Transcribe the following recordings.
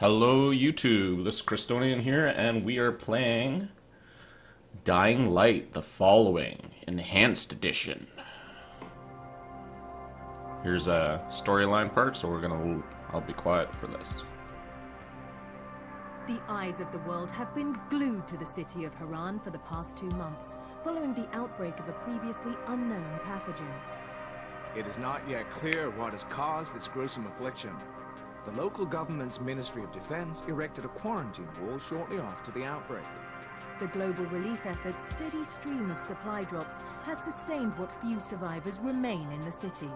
Hello YouTube, this is Christonian here, and we are playing Dying Light, The Following, Enhanced Edition. Here's a storyline part, so I'll be quiet for this. The eyes of the world have been glued to the city of Harran for the past 2 months, following the outbreak of a previously unknown pathogen. It is not yet clear what has caused this gruesome affliction. The local government's Ministry of Defense erected a quarantine wall shortly after the outbreak. The global relief effort's steady stream of supply drops has sustained what few survivors remain in the city.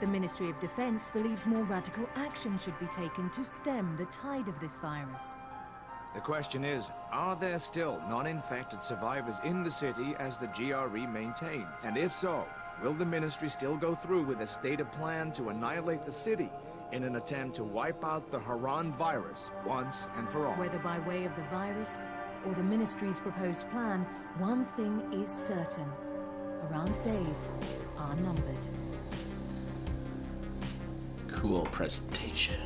The Ministry of Defense believes more radical action should be taken to stem the tide of this virus. The question is, are there still non-infected survivors in the city as the GRE maintains? And if so, will the Ministry still go through with a stated plan to annihilate the city in an attempt to wipe out the Harran virus once and for all? Whether by way of the virus or the Ministry's proposed plan, one thing is certain. Harran's days are numbered. Cool presentation.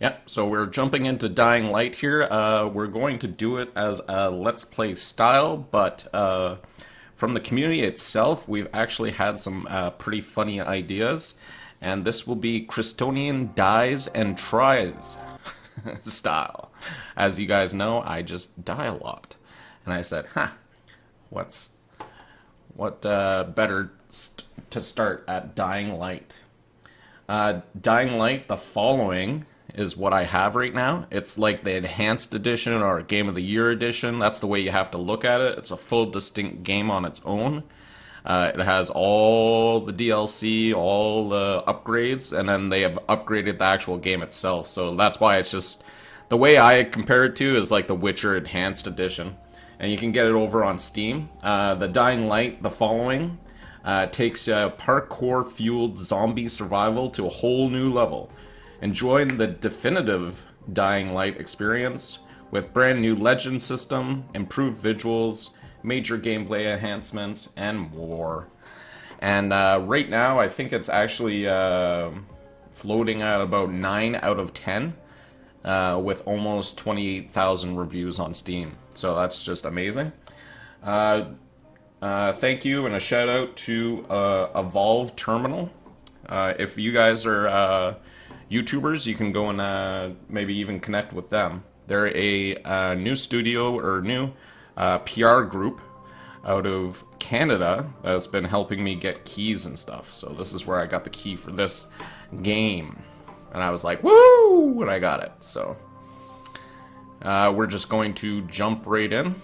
Yep, so we're jumping into Dying Light here. We're going to do it as a Let's Play style, but from the community itself, we've actually had some pretty funny ideas. And this will be Christonian Dies and Tries style. As you guys know, I just die a lot. And I said, huh, what better to start at Dying Light. Dying Light, The Following is what I have right now. It's like the Enhanced Edition or Game of the Year Edition. That's the way you have to look at it. It's a full distinct game on its own. It has all the DLC, all the upgrades, and then they have upgraded the actual game itself. So that's why it's just, the way I compare it to is like the Witcher Enhanced Edition. And you can get it over on Steam. The Dying Light, The Following takes parkour-fueled zombie survival to a whole new level. Enjoying the definitive Dying Light experience with brand new Legend system, improved visuals, major gameplay enhancements, and more. And right now, I think it's actually floating at about 9 out of 10 with almost 28,000 reviews on Steam. So that's just amazing. Thank you and a shout out to Evolve Terminal. If you guys are YouTubers, you can go and maybe even connect with them. They're a new studio or new PR group out of Canada that's been helping me get keys and stuff. So this is where I got the key for this game. And I was like, woo, when I got it. So we're just going to jump right in.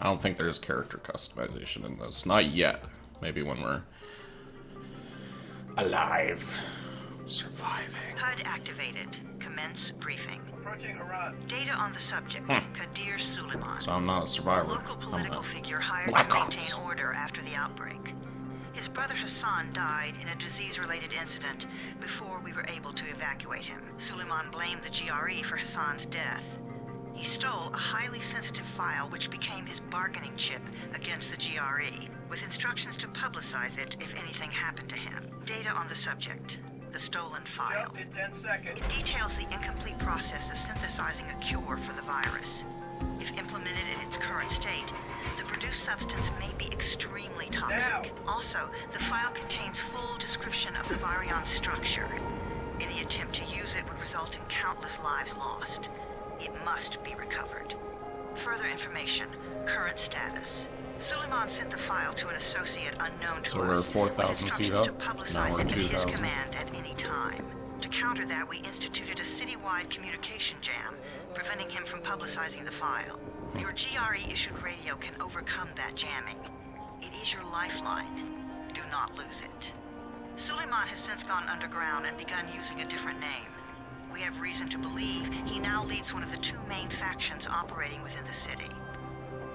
I don't think there's character customization in this. Not yet. Maybe when we're alive. Surviving. HUD activated. Commence briefing. Project Arad. Data on the subject. Kadir Suleiman. So I'm not a survivor. Local political figure hired to maintain order after the outbreak. His brother Hassan died in a disease-related incident before we were able to evacuate him. Suleiman blamed the GRE for Hassan's death. He stole a highly sensitive file which became his bargaining chip against the GRE, with instructions to publicize it if anything happened to him. Data on the subject, the stolen file. In 10 seconds. It details the incomplete process of synthesizing a cure for the virus. If implemented in its current state, the produced substance may be extremely toxic. Now. Also, the file contains full description of the virion structure. Any attempt to use it would result in countless lives lost. It must be recovered. Further information, current status. Suleiman sent the file to an associate unknown to us. So we're 4,000 feet up, now we're 2,000. At any time. To counter that, we instituted a city-wide communication jam, preventing him from publicizing the file. Your GRE-issued radio can overcome that jamming. It is your lifeline. Do not lose it. Suleiman has since gone underground and begun using a different name. We have reason to believe he now leads one of the two main factions operating within the city.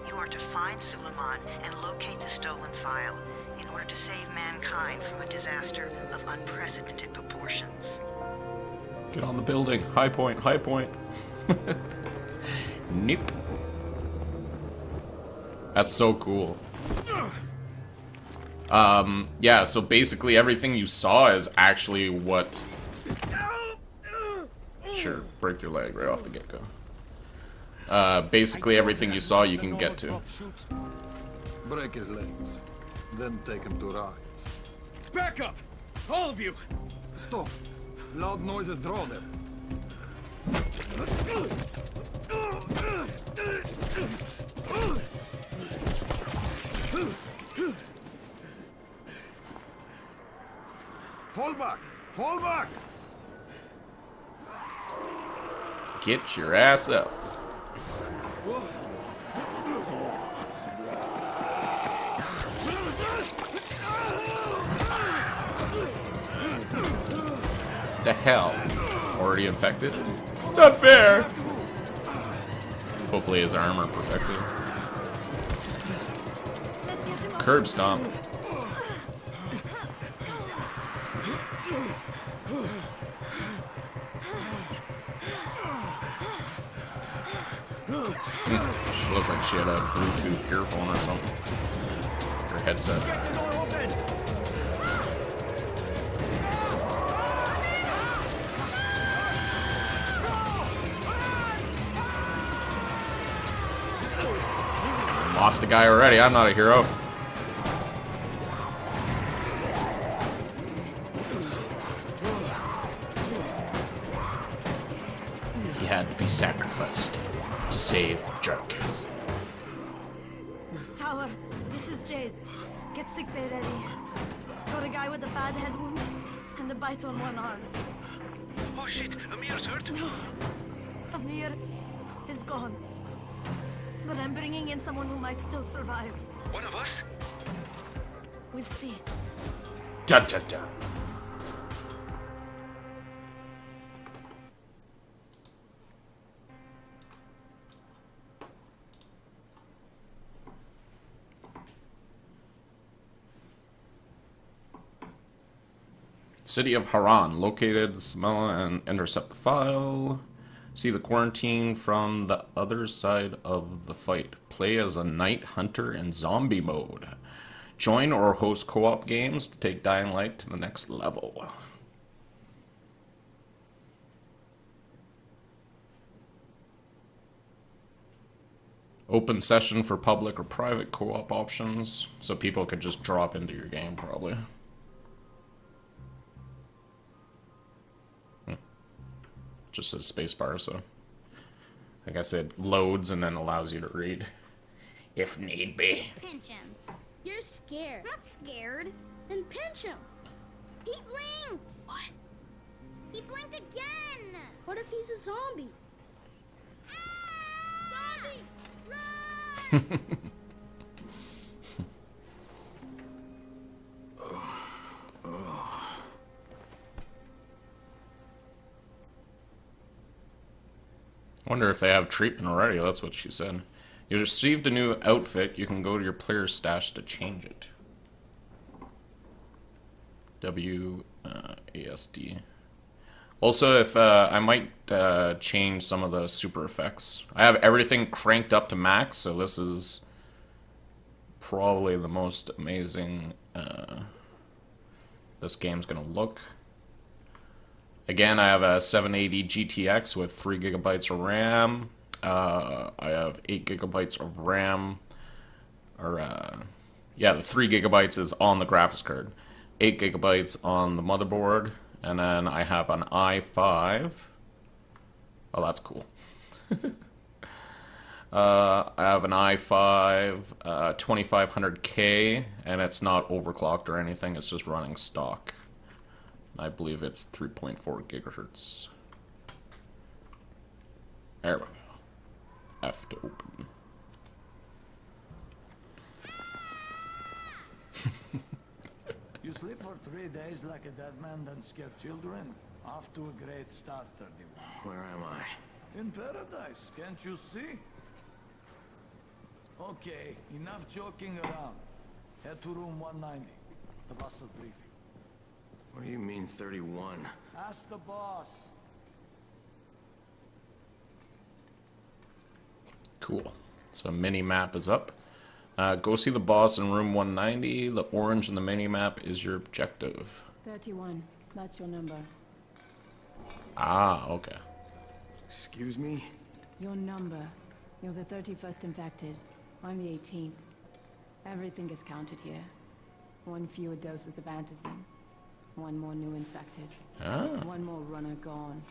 You are to find Suleiman and locate the stolen file in order to save mankind from a disaster of unprecedented proportions. Get on the building. High point, high point. Nope. That's so cool. Yeah, so basically everything you saw is actually what... Sure, break your leg right off the get-go. Basically everything you saw you can get to. Break his legs, then take him to Rais. Back up! All of you! Stop! Loud noises draw them. Fall back! Fall back! Get your ass up. The hell? Already infected? It's not fair! Hopefully his armor protected. Curb stomp. She looked like she had a Bluetooth earphone or something. Her headset. Get the door open! Lost a guy already. I'm not a hero. He had to be sacrificed to save Jarkith. Tower, this is Jade. Get sick bay ready. Got a guy with a bad head wound and a bite on one arm. Oh shit, Amir's hurt. No, Amir is gone. But I'm bringing in someone who might still survive. One of us? We'll see. Dun dun dun. City of Harran. Located, smell and intercept the file. See the quarantine from the other side of the fight. Play as a night hunter in zombie mode. Join or host co-op games to take Dying Light to the next level. Open session for public or private co-op options, so people could just drop into your game probably. Just says spacebar, so like I said, loads and then allows you to read if need be. Pinch him. You're scared. Not scared. And pinch him. He blinked. What? He blinked again. What if he's a zombie? Ah! Zombie, run! Wonder if they have treatment already. That's what she said. You received a new outfit. You can go to your player stash to change it. WASD. Also, if I might change some of the super effects. I have everything cranked up to max, so this is probably the most amazing this game's gonna look. Again, I have a 780 GTX with 3 gigabytes of RAM. I have 8 gigabytes of RAM. Or, yeah, the 3 gigabytes is on the graphics card. 8 gigabytes on the motherboard. And then I have an i5. Oh, that's cool. I have an i5 2500K, and it's not overclocked or anything. It's just running stock. I believe it's 3.4 gigahertz. There we go. F to open. You sleep for 3 days like a dead man, then scare children. Off to a great start, 31. Where am I? In paradise, can't you see? Okay, enough joking around. Head to room 190. The boss will brief you. What do you mean, 31? Ask the boss. Cool. So mini-map is up. Go see the boss in room 190. The orange in the mini-map is your objective. 31. That's your number. Ah, okay. Excuse me? Your number. You're the 31st infected. I'm the 18th. Everything is counted here. One fewer doses of antizin. One more new infected. Ah. One more runner gone.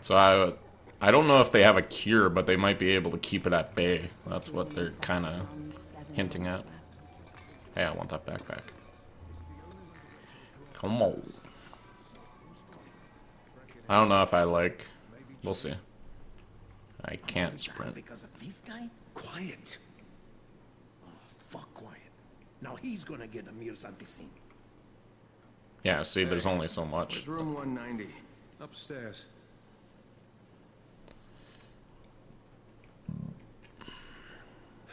So I don't know if they have a cure, but they might be able to keep it at bay. That's what they're kind of hinting at. Hey, I want that backpack. Come on. I don't know if I like... We'll see. I can't sprint. Because of this guy? Quiet. Oh, fuck quiet. Now he's gonna get Amir's antisin. Yeah, see, there's only so much. It's room 190. Upstairs.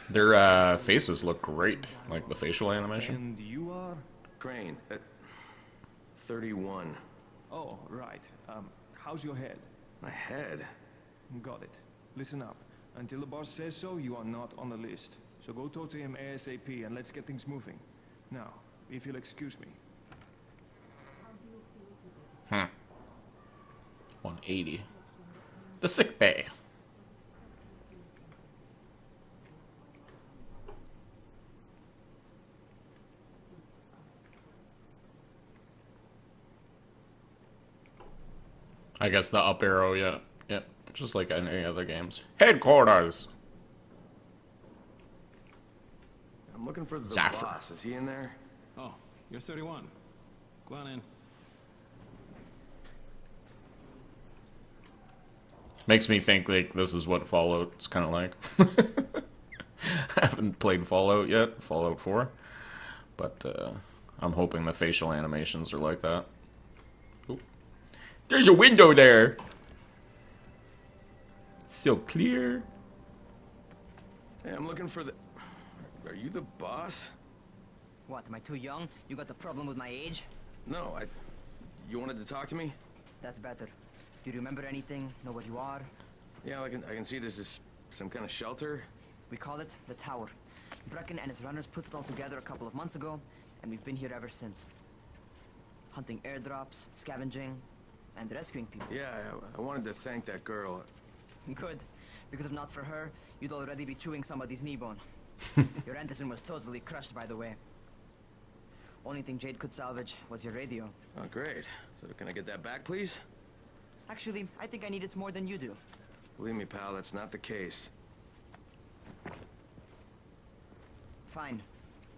Their faces look great. Like the facial animation. And you are? Crane. 31. Oh, right. How's your head? My head? Got it. Listen up. Until the boss says so, you are not on the list. So go talk to him ASAP and let's get things moving. Now, if you'll excuse me. 180. The sick bay. I guess the up arrow, yeah. Yeah, just like in any other games. Headquarters! I'm looking for the boss. Is he in there? Oh, you're 31. Go on in. Makes me think, like, this is what Fallout is kind of like. I haven't played Fallout yet, Fallout 4. But I'm hoping the facial animations are like that. There's a window there. Still clear. Hey, I'm looking for the... Are you the boss? What, am I too young? You got the problem with my age? No, I... You wanted to talk to me? That's better. Do you remember anything? Know where you are? Yeah, I can see this is some kind of shelter. We call it the Tower. Brecken and his runners put it all together a couple of months ago, and we've been here ever since. Hunting airdrops, scavenging... and rescuing people. Yeah, I wanted to thank that girl. Good, because if not for her, you'd already be chewing somebody's knee bone. Your antisin was totally crushed, by the way. Only thing Jade could salvage was your radio. Oh, great. So can I get that back, please? Actually, I think I need it more than you do. Believe me, pal, that's not the case. Fine.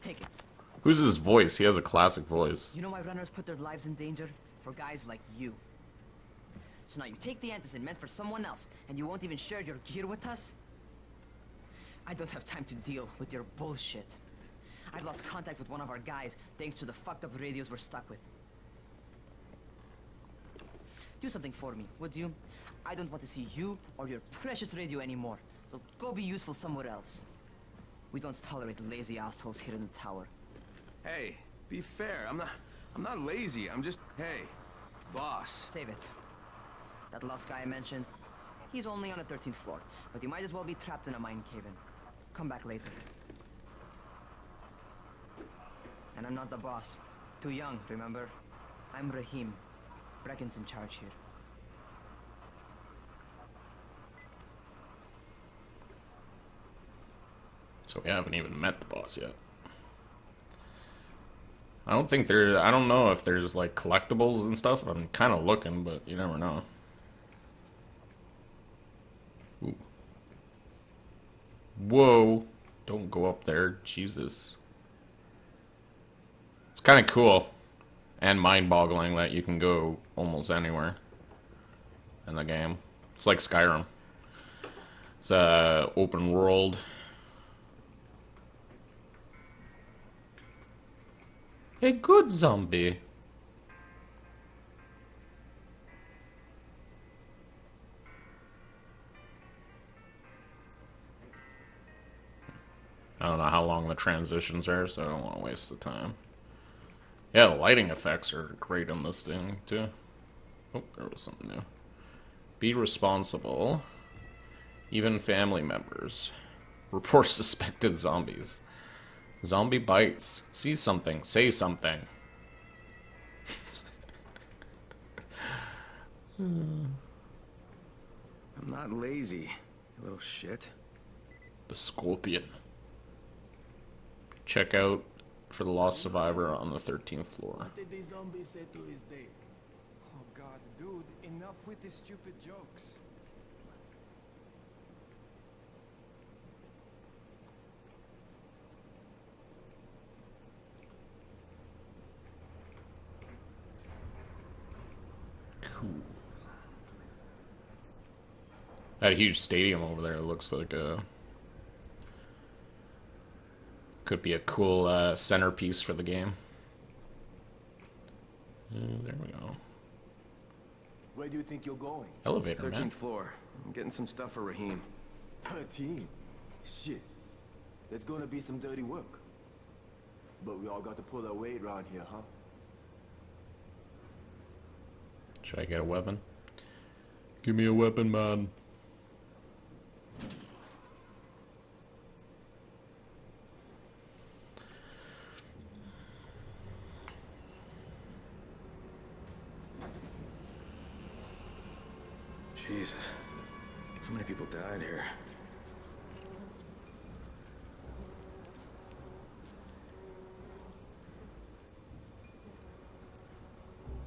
Take it. Who's his voice? He has a classic voice. You know why runners put their lives in danger? For guys like you. So now you take the antisin meant for someone else, and you won't even share your gear with us? I don't have time to deal with your bullshit. I've lost contact with one of our guys, thanks to the fucked up radios we're stuck with. Do something for me, would you? I don't want to see you or your precious radio anymore, so go be useful somewhere else. We don't tolerate lazy assholes here in the Tower. Hey, be fair, I'm not lazy, I'm just... Hey, boss. Save it. That last guy I mentioned, he's only on the 13th floor, but you might as well be trapped in a mine cave-in. Come back later. And I'm not the boss. Too young, remember? I'm Rahim. Brecken's in charge here. So we haven't even met the boss yet. I don't think there... I don't know if there's, like, collectibles and stuff. I'm kind of looking, but you never know. Ooh. Whoa. Don't go up there. Jesus. It's kind of cool. And mind-boggling that you can go almost anywhere in the game. It's like Skyrim. It's a open world... A good zombie. I don't know how long the transitions are, so I don't want to waste the time. Yeah, the lighting effects are great on this thing, too. Oh, there was something new. Be responsible. Even family members. Report suspected zombies. Zombie bites. See something. Say something. I'm not lazy, you little shit. The scorpion. Check out for the lost survivor on the 13th floor. What did the zombie say to his date? Oh god, dude, enough with the stupid jokes. Cool. That huge stadium over there looks like a... could be a cool centerpiece for the game. There we go. Where do you think you're going? Elevator, 13th man. 13th floor. I'm getting some stuff for Rahim. 13? Shit. That's gonna be some dirty work. But we all got to pull our weight around here, huh? Should I get a weapon? Give me a weapon, man. Jesus. How many people died here?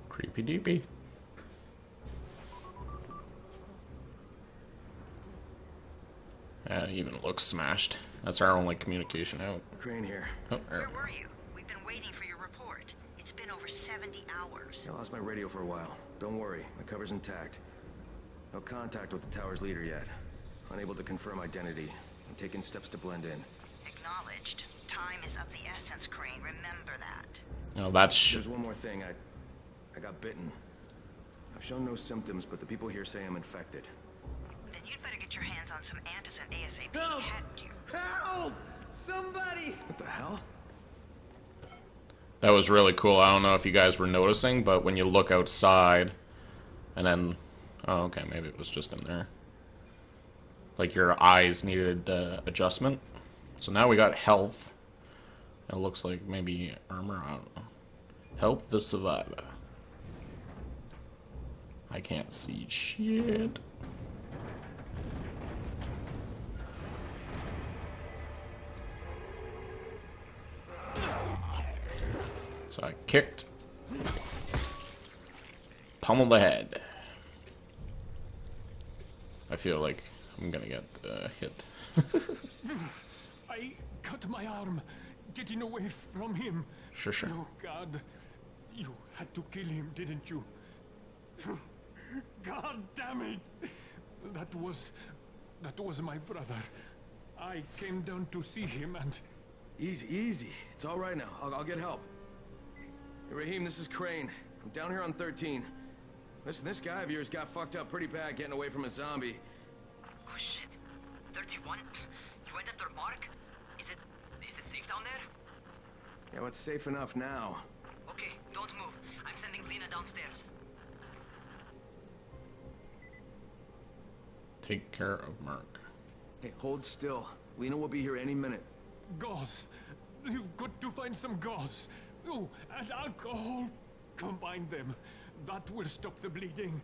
Creepy deepy. That even looks smashed. That's our only communication out. Crane here. Oh, where were you? We've been waiting for your report. It's been over 70 hours. I lost my radio for a while. Don't worry, my cover's intact. No contact with the tower's leader yet. Unable to confirm identity. I'm taking steps to blend in. Acknowledged. Time is of the essence, Crane. Remember that. Oh, that's... There's one more thing. I got bitten. I've shown no symptoms, but the people here say I'm infected. Then you'd better get your hands on some antizen ASAP. Help! Hadn't you? Help! Somebody! What the hell? That was really cool. I don't know if you guys were noticing, but when you look outside, and then... Oh, okay, maybe it was just in there. Like, your eyes needed adjustment. So now we got health. It looks like maybe armor, I don't know. Help the survivor. I can't see shit. So I kicked. Pummeled the head. I feel like I'm gonna get hit. I cut my arm, getting away from him. Sure. Oh God, you had to kill him, didn't you? God damn it! That was my brother. I came down to see him and... Easy. It's all right now. I'll get help. Hey, Rahim, this is Crane. I'm down here on 13. Listen, this guy of yours got fucked up pretty bad getting away from a zombie. Oh shit. 31? You went after Mark? Is it safe down there? Yeah, well, it's safe enough now. Okay, don't move. I'm sending Lena downstairs. Take care of Mark. Hey, hold still. Lena will be here any minute. Gauze. You've got to find some gauze. Oh, and alcohol. Combine them. That will stop the bleeding.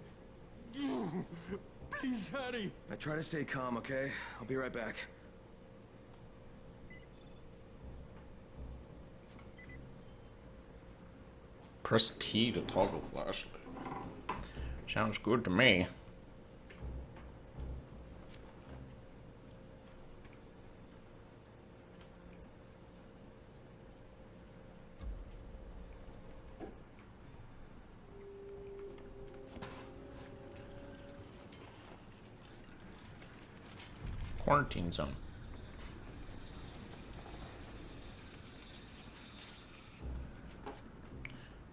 Please hurry. I try to stay calm, okay? I'll be right back. Press T to toggle flashlight. Sounds good to me. Quarantine zone.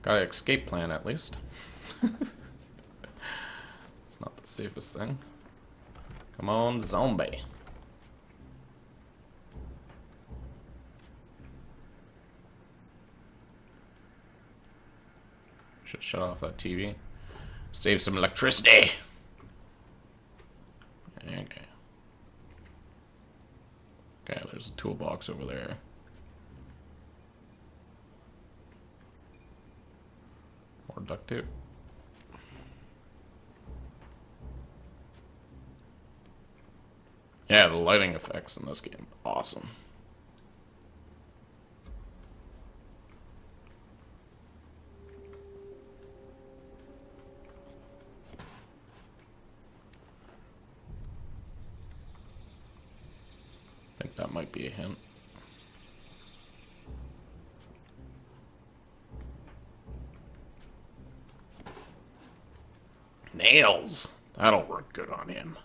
Got an escape plan at least. It's not the safest thing. Come on, zombie. Should shut off that TV. Save some electricity. Okay. Okay, there's a toolbox over there. More duct tape. Yeah, the lighting effects in this game, awesome. I think that might be a hint. Nails! That'll work good on him.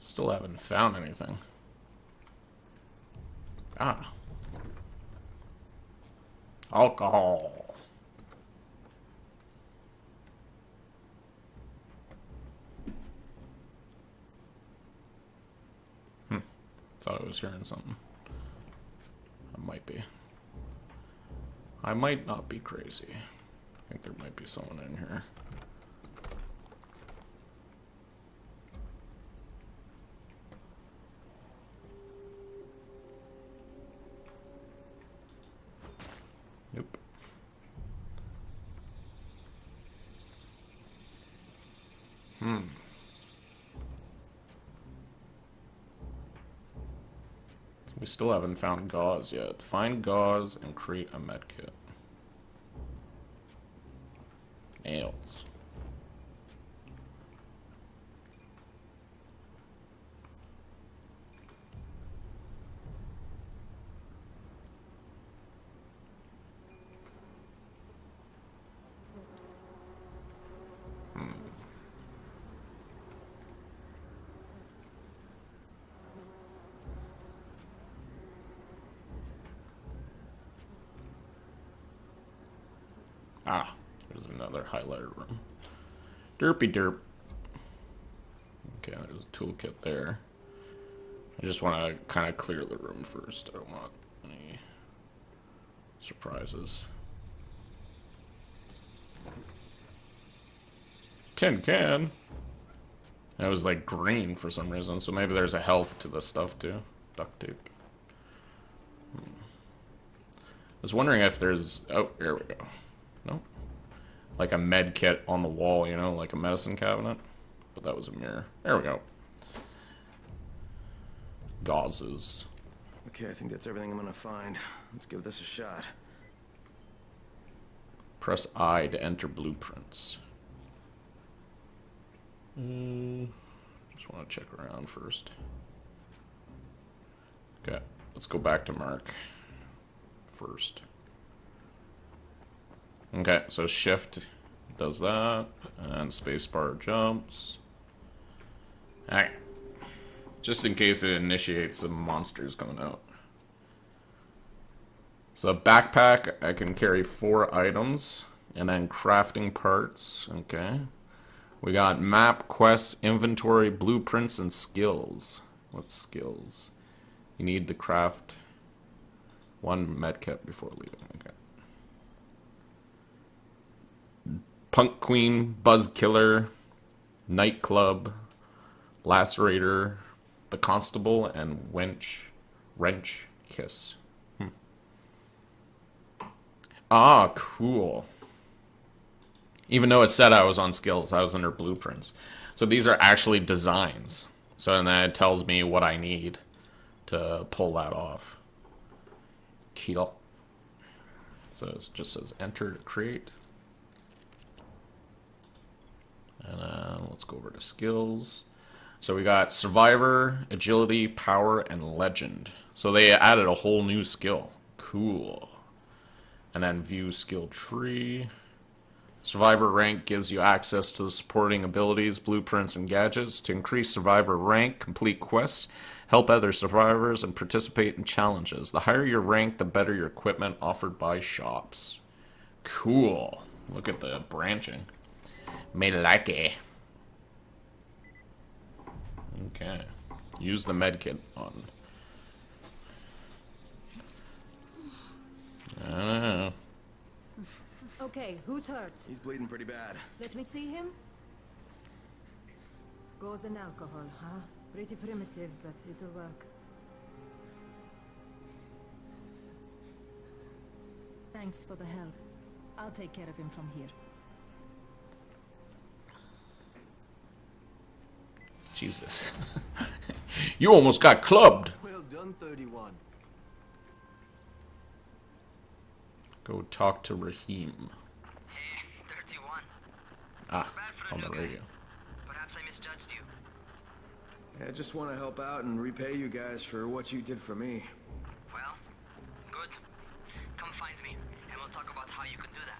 Still haven't found anything. Ah. Alcohol. Thought I was hearing something. I might be. I might not be crazy. I think there might be someone in here. Nope. We still haven't found gauze yet. Find gauze and create a med kit. Nails. Ah, there's another highlighted room. Derpy derp. Okay, there's a toolkit there. I just want to kind of clear the room first. I don't want any surprises. Tin can. That was like green for some reason, so maybe there's a health to this stuff too. Duct tape. I was wondering if there's... Oh, here we go. No, like a med kit on the wall, you know, like a medicine cabinet. But that was a mirror. There we go. Gauzes. Okay, I think that's everything I'm gonna find. Let's give this a shot. Press I to enter blueprints. Just want to check around first. Okay, let's go back to Mark first. Okay, so shift does that, and spacebar jumps. Alright. Just in case it initiates some monsters coming out. So backpack, I can carry 4 items, and then crafting parts, okay. We got map, quests, inventory, blueprints, and skills. What's skills? You need to craft 1 medkit before leaving, okay. Punk Queen, Buzz Killer, Nightclub, Lacerator, The Constable, and Wrench Kiss. Ah, cool. Even though it said I was on skills, I was under blueprints. So these are actually designs. So and then it tells me what I need to pull that off. Cool. So it just says enter to create. And let's go over to skills. So we got Survivor, Agility, Power, and Legend. So they added a whole new skill. Cool. And then view skill tree. Survivor rank gives you access to the supporting abilities, blueprints, and gadgets. To increase Survivor rank, complete quests, help other survivors, and participate in challenges. The higher your rank, the better your equipment offered by shops. Cool. Look at the branching. Me like it. Okay. Use the medkit on. Okay, who's hurt? He's bleeding pretty bad. Let me see him. Gauze and alcohol, huh? Pretty primitive, but it'll work. Thanks for the help. I'll take care of him from here. Jesus. You almost got clubbed. Well done, 31. Go talk to Rahim. Hey, 31. Ah, on the radio. Perhaps I misjudged you. I just want to help out and repay you guys for what you did for me. Well, good. Come find me, and we'll talk about how you can do that.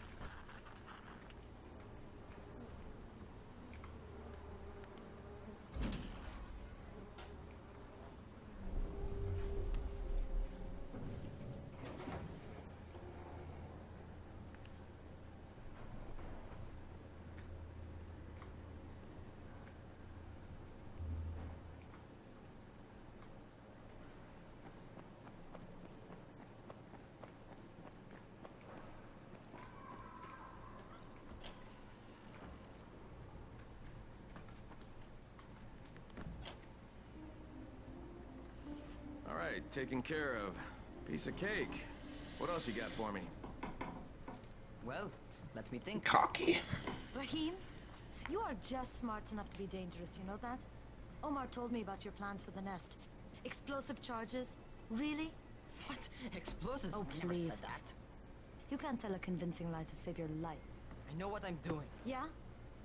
Taken care of. Piece of cake. What else you got for me? Well, let me think. Cocky. Rahim, you are just smart enough to be dangerous, you know that? Omar told me about your plans for the nest. Explosive charges? Really? What? Explosives? Oh, please. I never said that. You can't tell a convincing lie to save your life. I know what I'm doing. Yeah?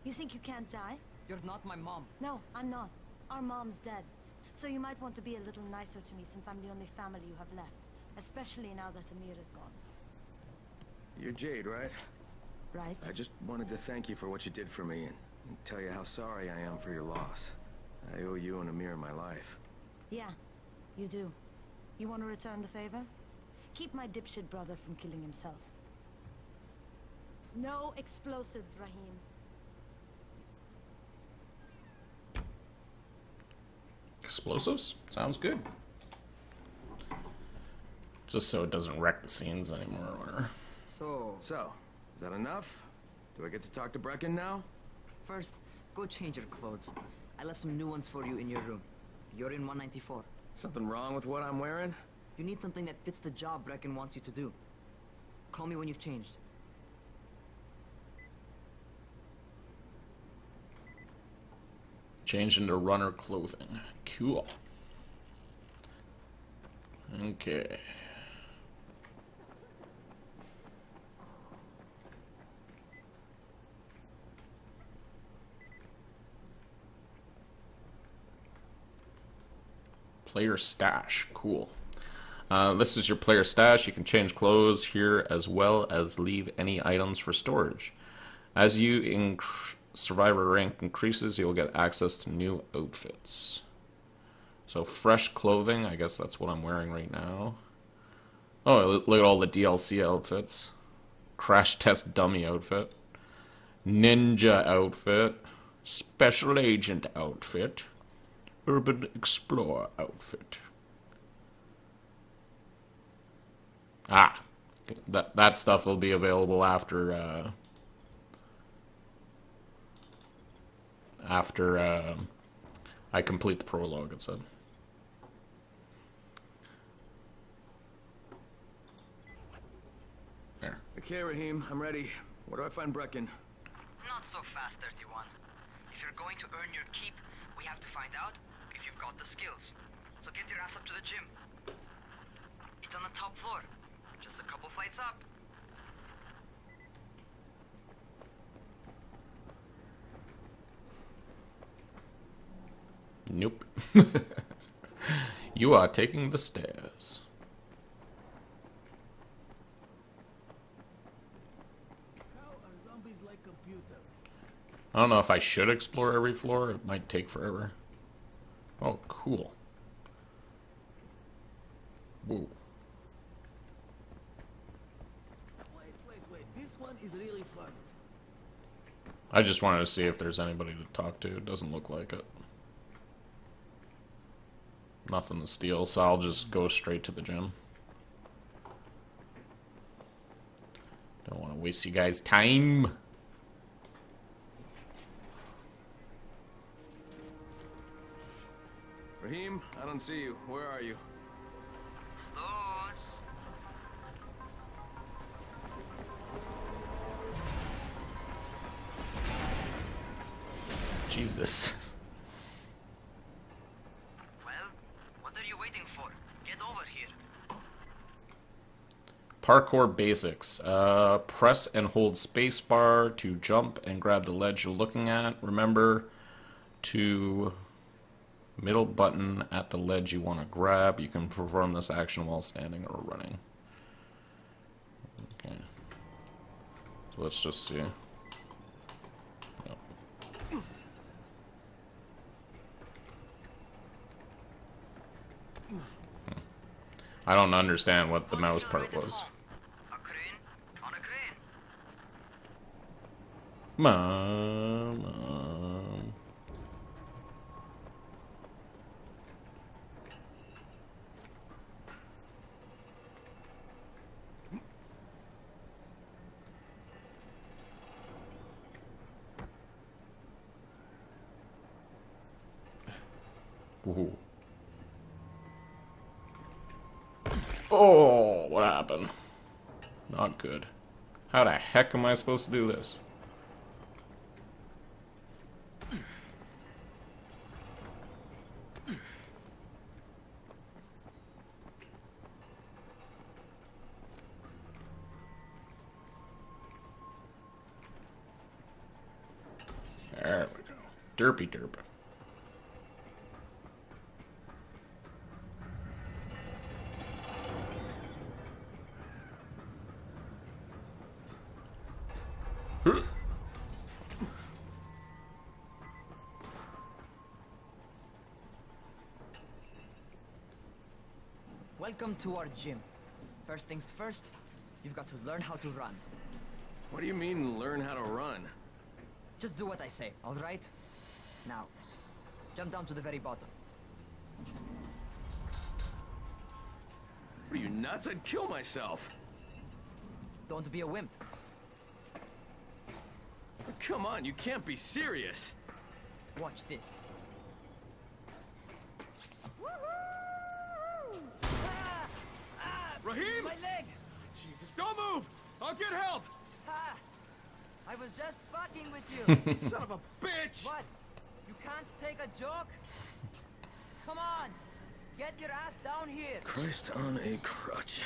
You think you can't die? You're not my mom. No, I'm not. Our mom's dead. So you might want to be a little nicer to me since I'm the only family you have left. Especially now that Amir is gone. You're Jade, right? Right. I just wanted to thank you for what you did for me and tell you how sorry I am for your loss. I owe you and Amir my life. Yeah, you do. You want to return the favor? Keep my dipshit brother from killing himself. No explosives, Rahim. Explosives? Sounds good. Just so it doesn't wreck the scenes anymore. Or... So, is that enough? Do I get to talk to Brecken now? First, go change your clothes. I left some new ones for you in your room. You're in 194. Something wrong with what I'm wearing? You need something that fits the job Brecken wants you to do. Call me when you've changed. Change into runner clothing. Cool. Okay. Player stash. Cool. This is your player stash. You can change clothes here as well as leave any items for storage. As you increase survivor rank increases, you'll get access to new outfits. So fresh clothing, I guess that's what I'm wearing right now. Oh, look at all the DLC outfits. Crash test dummy outfit. Ninja outfit. Special agent outfit. Urban explorer outfit. Ah, that stuff will be available after... After I complete the prologue, it said. There. Okay, Rahim, I'm ready. Where do I find Brecken? Not so fast, 31. If you're going to earn your keep, we have to find out if you've got the skills. So get your ass up to the gym. It's on the top floor. Just a couple flights up. Nope. You are taking the stairs. How are zombies like computer? I don't know if I should explore every floor. It might take forever. Oh, cool. Whoa. Wait. This one is really fun. I just wanted to see if there's anybody to talk to. It doesn't look like it. Nothing to steal, so I'll just go straight to the gym. Don't want to Don't waste you guys' time. Rahim, I don't see you. Where are you? Jesus. Well, what are you waiting for? Get over here. Parkour basics. Press and hold spacebar to jump and grab the ledge you're looking at. Remember to middle button at the ledge you want to grab. You can perform this action while standing or running. Okay. So let's just see. I don't understand what the mouse part was. Mom. Ooh. Oh, what happened? Not good. How the heck am I supposed to do this? There we go. Derpy derp. Welcome to our gym. First things first, you've got to learn how to run. What do you mean, learn how to run? Just do what I say, all right? Now, jump down to the very bottom. What are you, nuts? I'd kill myself. Don't be a wimp. Come on, you can't be serious. Watch this. Rahim! My leg! Jesus, don't move! I'll get help! Ha! I was just fucking with you! Son of a bitch! What? You can't take a joke? Come on! Get your ass down here! Christ on a crutch.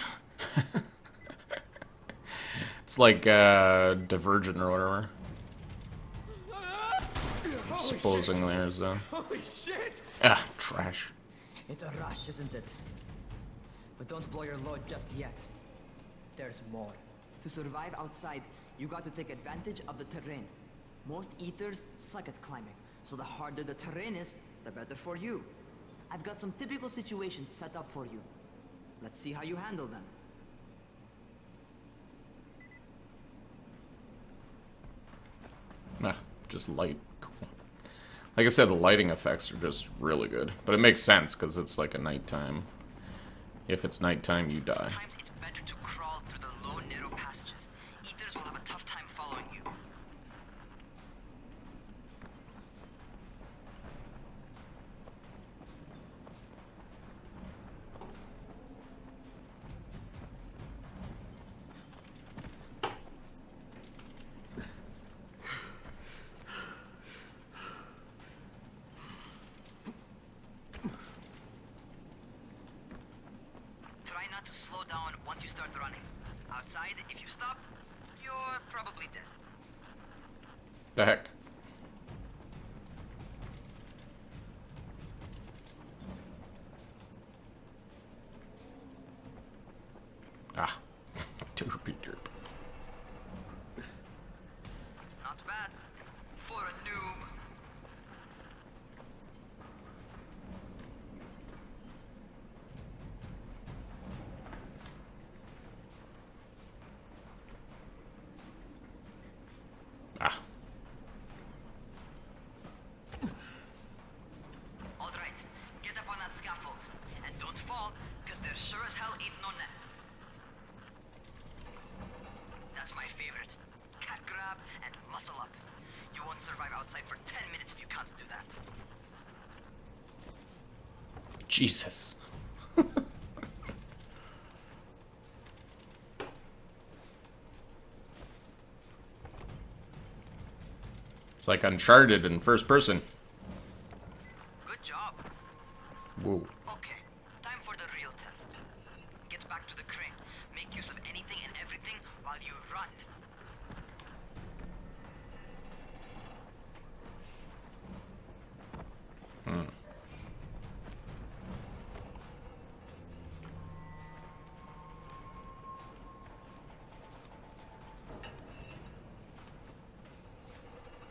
It's like, Divergent or whatever. Supposing shit. There's a... Holy shit! Ah, trash. It's a rush, isn't it? But don't blow your load just yet. There's more. To survive outside, you got to take advantage of the terrain. Most eaters suck at climbing, so the harder the terrain is, the better for you. I've got some typical situations set up for you. Let's see how you handle them. Nah, just light. Cool. Like I said, the lighting effects are just really good. But it makes sense, because it's like a nighttime. If it's nighttime, you die. Sometimes it's better to crawl through the low, narrow passages. Eaters will have a tough time following you. The heck? Ah. Derpy derp. Not bad for a noob. survive outside for 10 minutes if you can't do that. Jesus. It's like Uncharted in first person. Good job. Whoa. Okay, time for the real test. Get back to the crane. Make use of anything and everything while you run.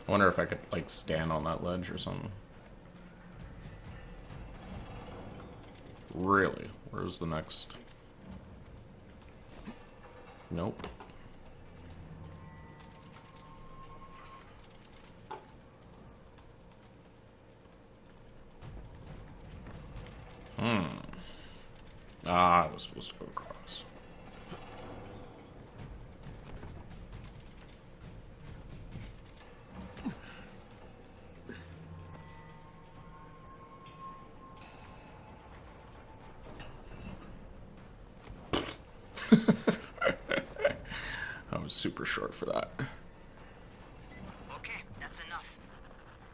I wonder if I could, like, stand on that ledge or something. Really? Where's the next? Nope. Ah, I was supposed to go across. Super short for that. Okay, that's enough.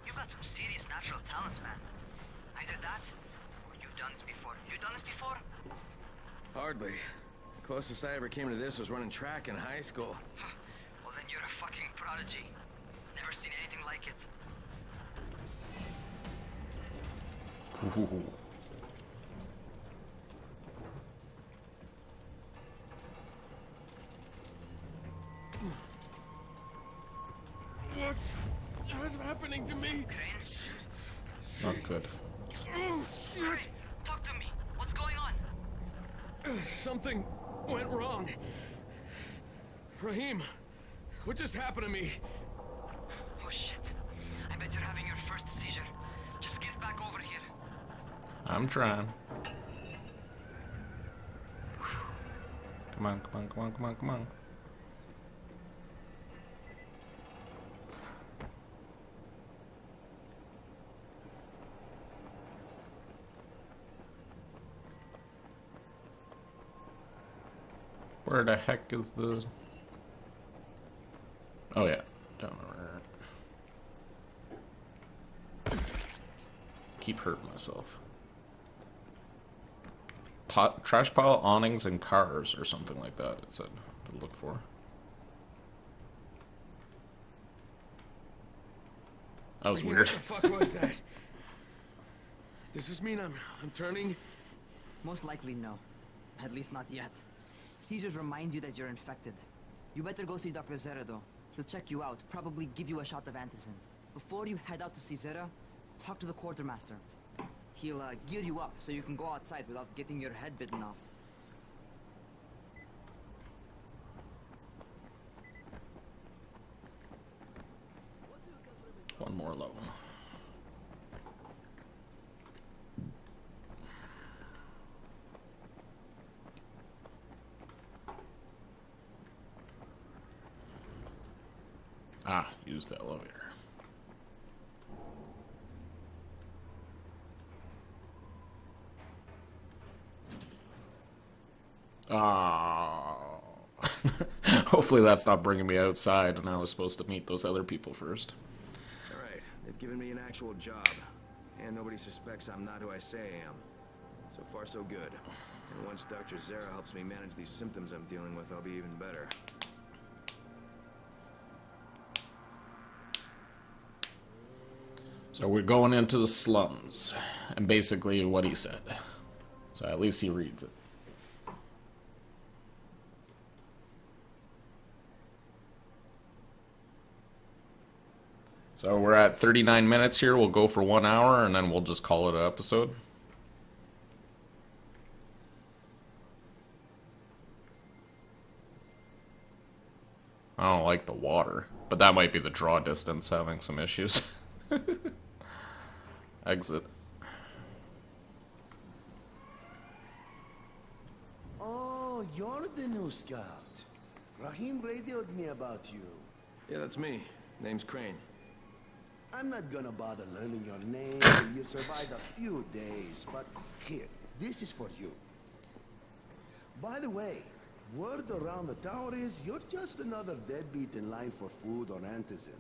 You've got some serious natural talents, man. Either that, or you've done this before. You've done this before? Hardly. The closest I ever came to this was running track in high school. Well, then you're a fucking prodigy. Never seen anything like it. Ooh. What's happening to me? Not good. Oh, shit. Talk to me. What's going on? Something went wrong. Rahim, what just happened to me? Oh, shit. I bet you're having your first seizure. Just get back over here. I'm trying. Come on, come on, come on, come on, come on. Where the heck is the... Oh yeah, down there. Keep hurting myself. Trash pile, awnings, and cars, or something like that, it said to look for. That was weird. What the fuck was that? Does this mean I'm turning? Most likely no. At least not yet. Seizures remind you that you're infected. You better go see Dr. Zera, though. He'll check you out, probably give you a shot of antizin. Before you head out to see Zera, talk to the quartermaster. He'll gear you up so you can go outside without getting your head bitten off. One more level. Ah, use the elevator. Ah. Hopefully that's not bringing me outside, and I was supposed to meet those other people first. All right, they've given me an actual job, and nobody suspects I'm not who I say I am. So far, so good. And once Dr. Zera helps me manage these symptoms I'm dealing with, I'll be even better. So we're going into the slums, and basically what he said. So at least he reads it. So we're at 39 minutes here. We'll go for 1 hour, and then we'll just call it an episode. I don't like the water, but that might be the draw distance having some issues. Exit. Oh, you're the new scout. Rahim radioed me about you. Yeah, that's me. Name's Crane. I'm not gonna bother learning your name. You survived a few days, but here, this is for you. By the way, word around the tower is you're just another deadbeat in line for food or antizin.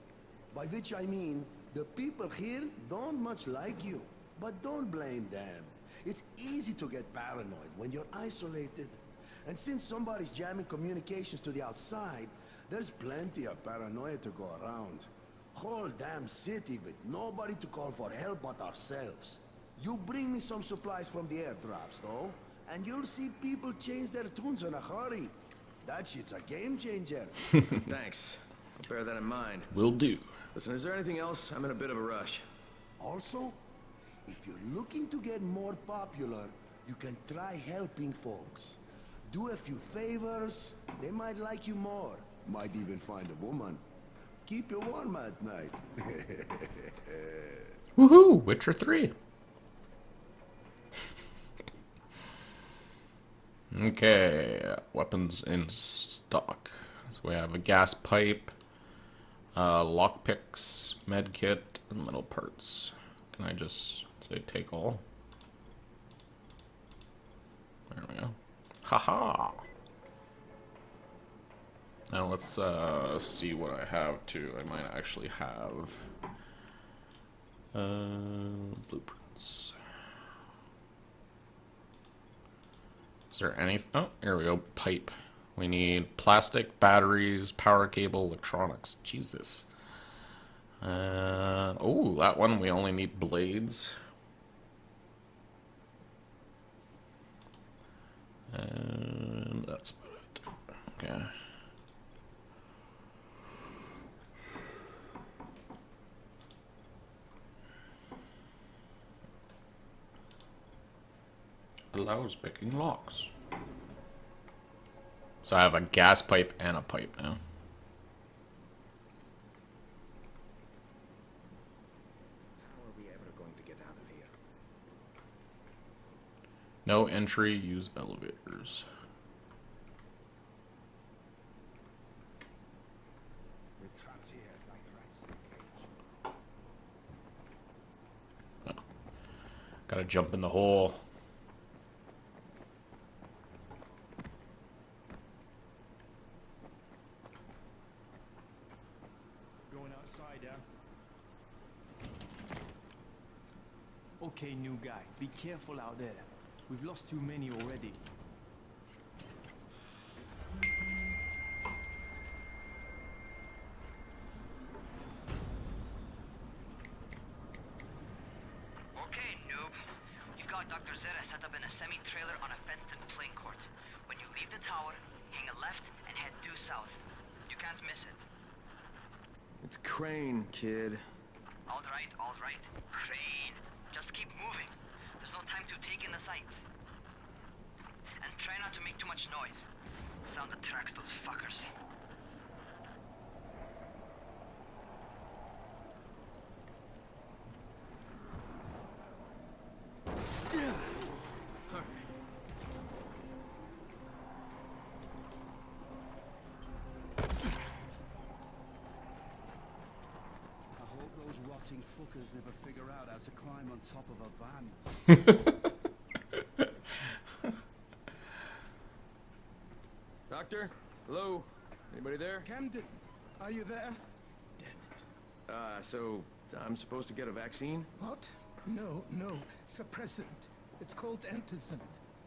By which I mean, the people here don't much like you, but don't blame them. It's easy to get paranoid when you're isolated. And since somebody's jamming communications to the outside, there's plenty of paranoia to go around. Whole damn city with nobody to call for help but ourselves. You bring me some supplies from the airdrops, though, and you'll see people change their tunes in a hurry. That shit's a game changer. Thanks. I'll bear that in mind. Will do. Listen, is there anything else? I'm in a bit of a rush. Also, if you're looking to get more popular, you can try helping folks. Do a few favors, they might like you more. Might even find a woman. Keep you warm at night. Woohoo! Witcher 3. Okay, weapons in stock. So we have a gas pipe, lockpicks, medkit, and metal parts. Can I just say take all? There we go. Haha. Now let's see what I have too. I might actually have blueprints. Is there any? Oh, here we go. Pipe. We need plastic, batteries, power cable, electronics. Jesus. Oh, that one we only need blades. And that's about it. Okay. Allows picking locks. So I have a gas pipe and a pipe now. How are we ever going to get out of here? No entry, use elevators. We're trapped here like the rats in a cage. Oh. Gotta jump in the hole. Okay, new guy, be careful out there. We've lost too many already. Okay, noob. You've got Dr. Zera set up in a semi-trailer on a fenced-in playing court. When you leave the tower, hang a left and head due south. You can't miss it. It's Crane, kid. Alright, alright. Crane. Just keep moving. There's no time to take in the sights. And try not to make too much noise. Sound attracts those fuckers. Fuckers never figure out how to climb on top of a van. Doctor? Hello? Anybody there? Camden, are you there? Damn it. So I'm supposed to get a vaccine? What? No, no. Suppressant. It's called antizin.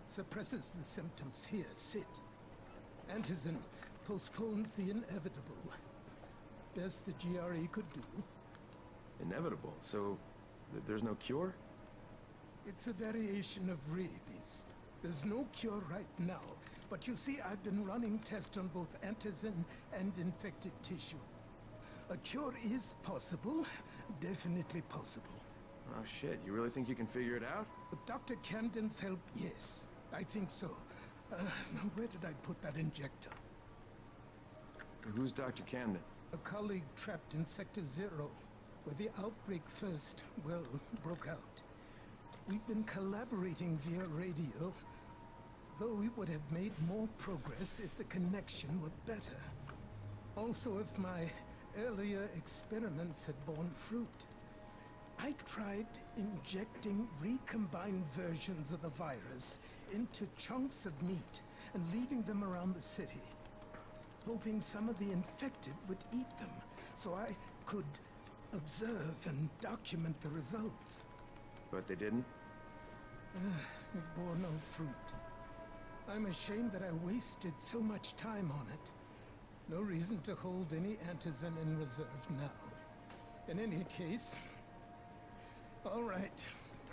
Suppresses the symptoms. Here, sit. Antizin postpones the inevitable. Best the GRE could do. Inevitable, so there's no cure? It's a variation of rabies. There's no cure right now, but you see, I've been running tests on both antizin and infected tissue. A cure is possible, definitely possible. Oh shit, you really think you can figure it out? With Dr. Camden's help, yes, I think so. Now where did I put that injector? Who's Dr. Camden? A colleague trapped in Sector Zero. Where the outbreak first, well, broke out. We've been collaborating via radio, though we would have made more progress if the connection were better. Also, if my earlier experiments had borne fruit. I tried injecting recombined versions of the virus into chunks of meat and leaving them around the city, hoping some of the infected would eat them so I could observe and document the results. But they didn't? It bore no fruit. I'm ashamed that I wasted so much time on it. No reason to hold any antizen in reserve now. In any case... All right.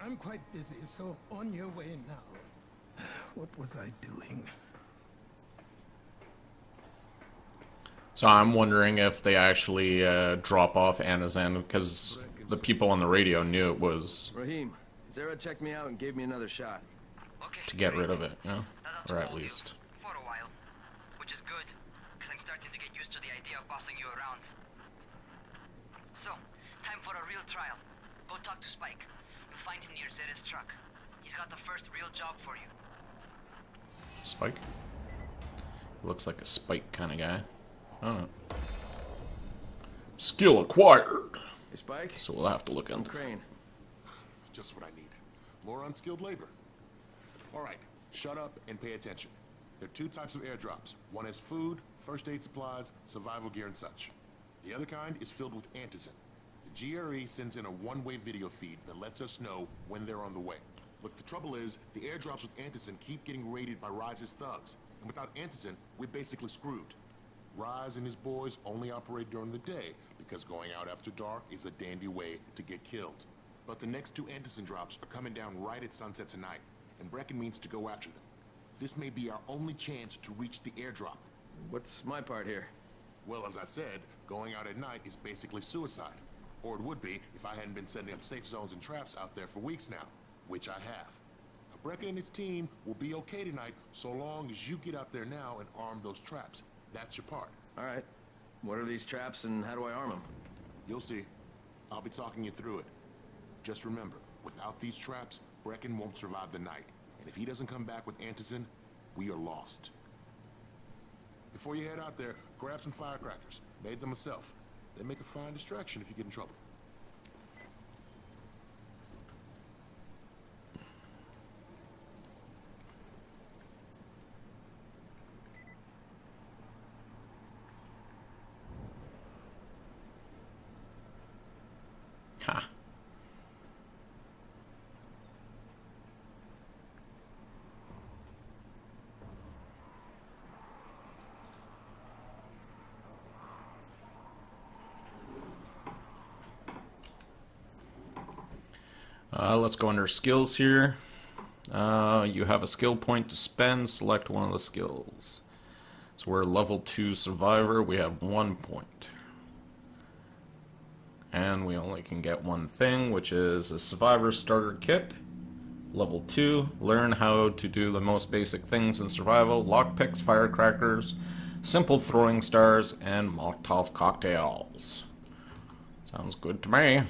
I'm quite busy, so on your way now. What was I doing? So I'm wondering if they actually drop off antizen, because the people on the radio knew it was... Rahim, Zera checked me out and gave me another shot. Okay, to get rid of it, yeah? Or at least. For a while, which is good, because I'm starting to get used to the idea of bossing you around. So, time for a real trial. Go talk to Spike. You'll find him near Zera's truck. He's got the first real job for you. Spike? Looks like a Spike kind of guy. I don't know. Skill acquired. Hey, Spike? So we'll have to look into Crane. Just what I need. More unskilled labor. Alright, shut up and pay attention. There are two types of airdrops. One is food, first aid supplies, survival gear and such. The other kind is filled with antizin. The GRE sends in a one-way video feed that lets us know when they're on the way. Look, the trouble is, the airdrops with antizin keep getting raided by Ris's thugs. And without antizin, we're basically screwed. Rais and his boys only operate during the day, because going out after dark is a dandy way to get killed. But the next two antizin drops are coming down right at sunset tonight, and Brecken means to go after them. This may be our only chance to reach the airdrop. What's my part here? Well, as I said, going out at night is basically suicide. Or it would be if I hadn't been setting up safe zones and traps out there for weeks now, which I have. Now, Brecken and his team will be okay tonight so long as you get out there now and arm those traps. That's your part. All right. What are these traps and how do I arm them? You'll see. I'll be talking you through it. Just remember, without these traps, Brecken won't survive the night. And if he doesn't come back with antizin, we are lost. Before you head out there, grab some firecrackers. Made them myself. They make a fine distraction if you get in trouble. Ha. Let's go under skills here. You have a skill point to spend. Select one of the skills. So we're level 2 survivor. We have 1 point. And we only can get one thing, which is a survivor starter kit. Level 2. Learn how to do the most basic things in survival. Lockpicks, firecrackers, simple throwing stars, and Molotov cocktails. Sounds good to me.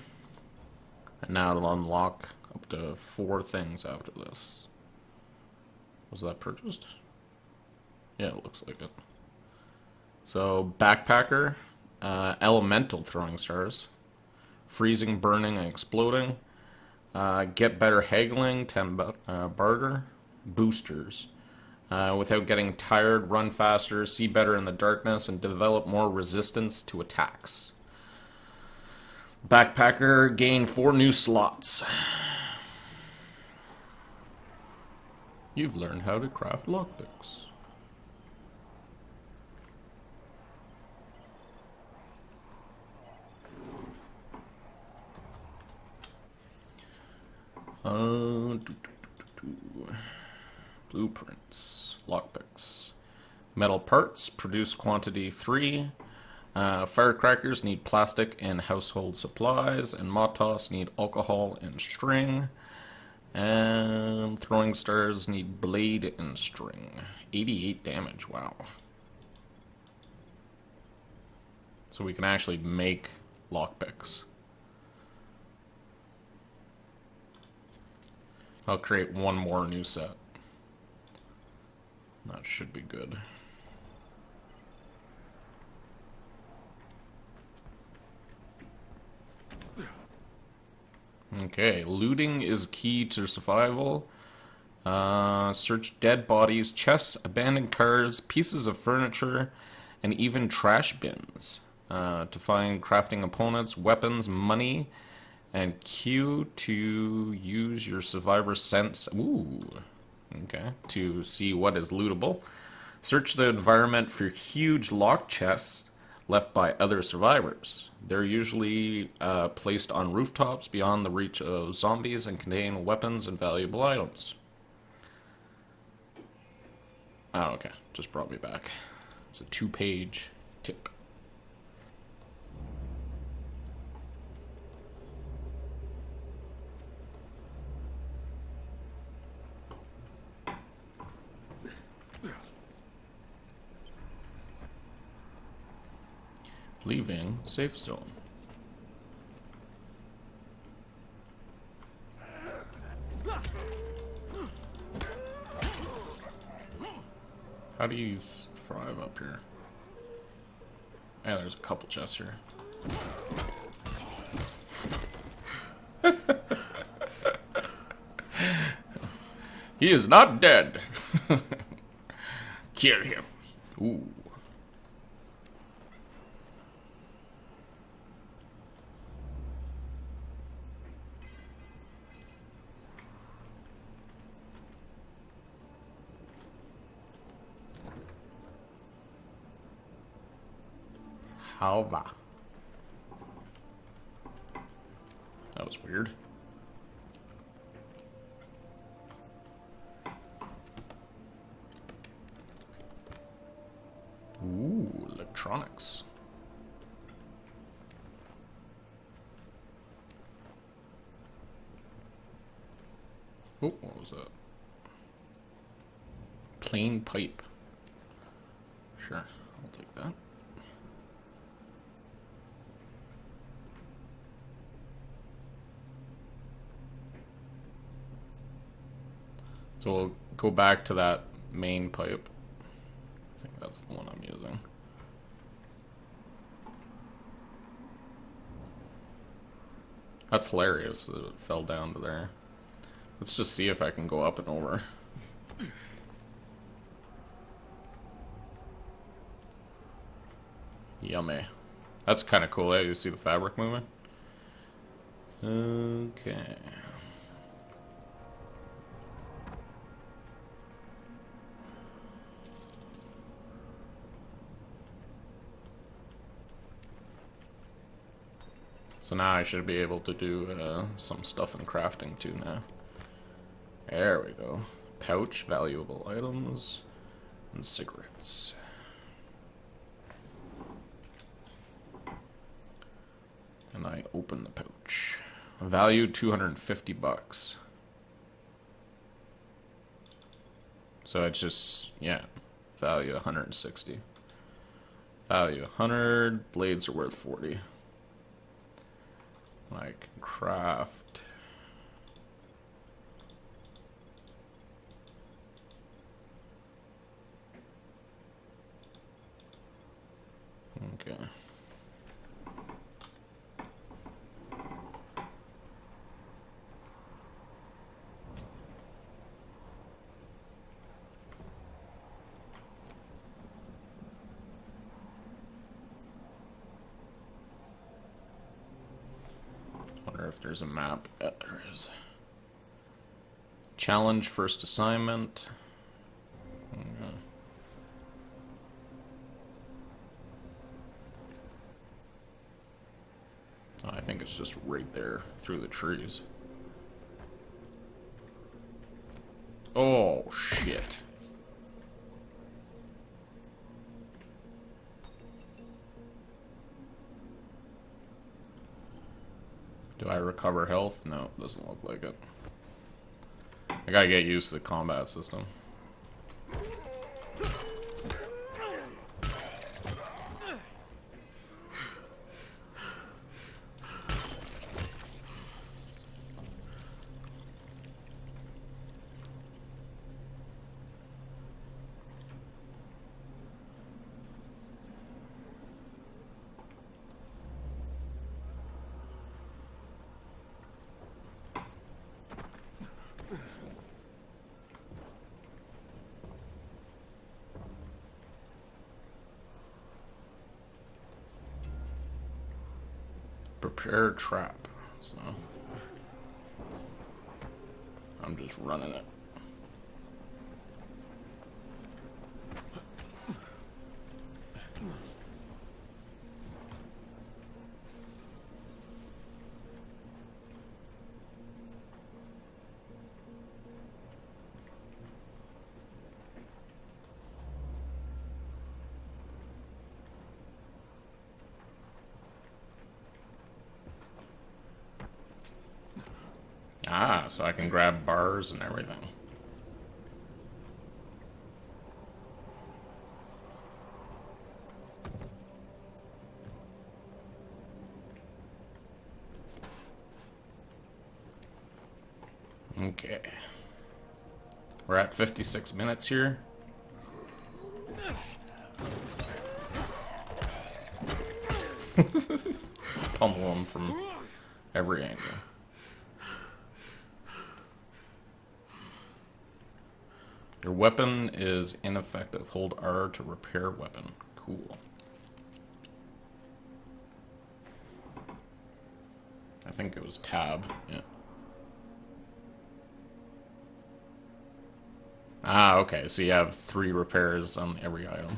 And now it'll unlock up to 4 things after this. Was that purchased? Yeah, it looks like it. So, backpacker, elemental throwing stars, freezing, burning, and exploding, get better haggling, 10 barter, boosters. Without getting tired, run faster, see better in the darkness, and develop more resistance to attacks. Backpacker gained 4 new slots. You've learned how to craft lockpicks. Blueprints, lockpicks, metal parts, produce quantity 3. Firecrackers need plastic and household supplies, and Molotovs need alcohol and string, and throwing stars need blade and string. 88 damage, wow. So we can actually make lockpicks. I'll create one more new set. That should be good. Okay, looting is key to survival. Search dead bodies, chests, abandoned cars, pieces of furniture, and even trash bins to find crafting opponents, weapons, money, and Q to use your survivor sense. Ooh, okay, to see what is lootable. Search the environment for huge locked chests left by other survivors. They're usually placed on rooftops beyond the reach of zombies and contain weapons and valuable items. Oh, okay. Just brought me back. It's a 2-page tip. Leaving safe zone. How do you thrive up here? Yeah, there's a couple chests here. He is not dead. Cure him. Ooh. Halva. That was weird. Ooh, electronics. Oh, what was that? Plain pipe. Sure, I'll take that. So we'll go back to that main pipe. I think that's the one I'm using. That's hilarious that it fell down to there. Let's just see if I can go up and over. Yummy. That's kind of cool, eh? You see the fabric moving? Okay. So now I should be able to do some stuff in crafting too now. There we go. Pouch, valuable items, and cigarettes. And I open the pouch. Value $250. So it's just, yeah, value 160. Value 100, blades are worth 40. Like craft. Okay. If there's a map. Yeah, there is. Challenge first assignment. Mm-hmm. Oh, I think it's just right there through the trees. Oh, shit. Do I recover health? No, it doesn't look like it. I gotta get used to the combat system. Prepare trap. So I'm just running it. Ah, so I can grab bars and everything. Okay. We're at 56 minutes here. Pummel him from every angle. Your weapon is ineffective. Hold R to repair weapon. Cool. I think it was tab. Yeah. Ah, okay. So you have 3 repairs on every item.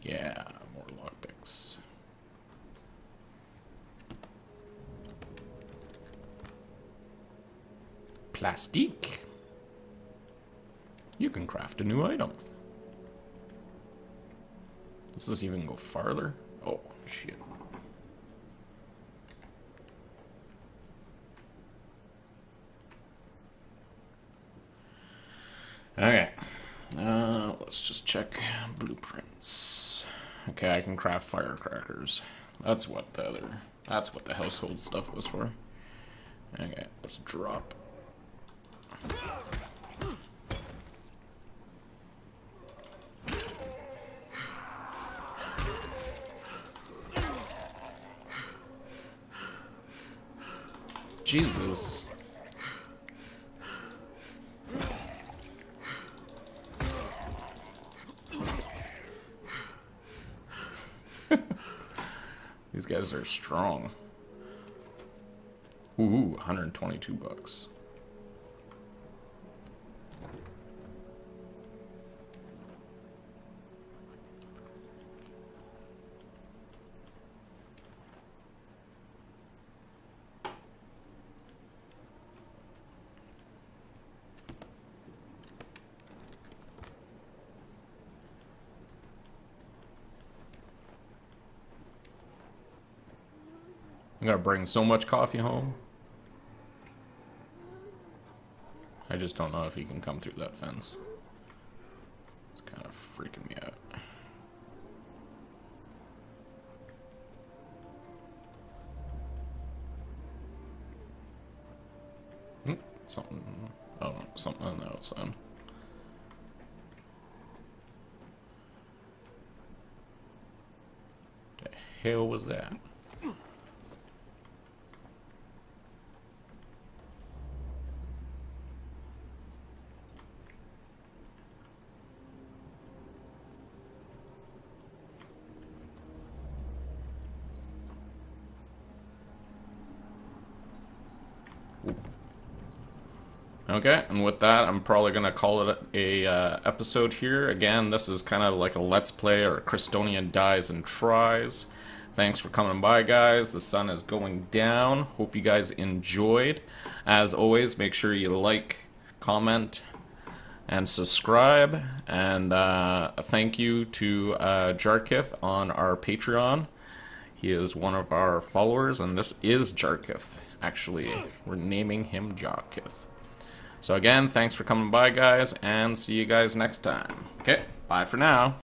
Yeah, more lockpicks. Plastique. You can craft a new item. Does this even go farther? Oh, shit. Okay. Let's just check blueprints. Okay, I can craft firecrackers. That's what the other... That's what the household stuff was for. Okay, let's drop... Jesus. These guys are strong. Ooh, $122. I'm gonna bring so much coffee home. I just don't know if he can come through that fence. It's kind of freaking me out. Something. Oh, something on the outside. The hell was that? Okay, and with that, I'm probably going to call it a episode here. Again, this is kind of like a Let's Play or Christonian Dies and Tries. Thanks for coming by, guys. The sun is going down. Hope you guys enjoyed. As always, make sure you like, comment, and subscribe. And thank you to Jarkith on our Patreon. He is one of our followers, and this is Jarkith, actually. We're naming him Jarkith. So again, thanks for coming by, guys, and see you guys next time. Okay, bye for now.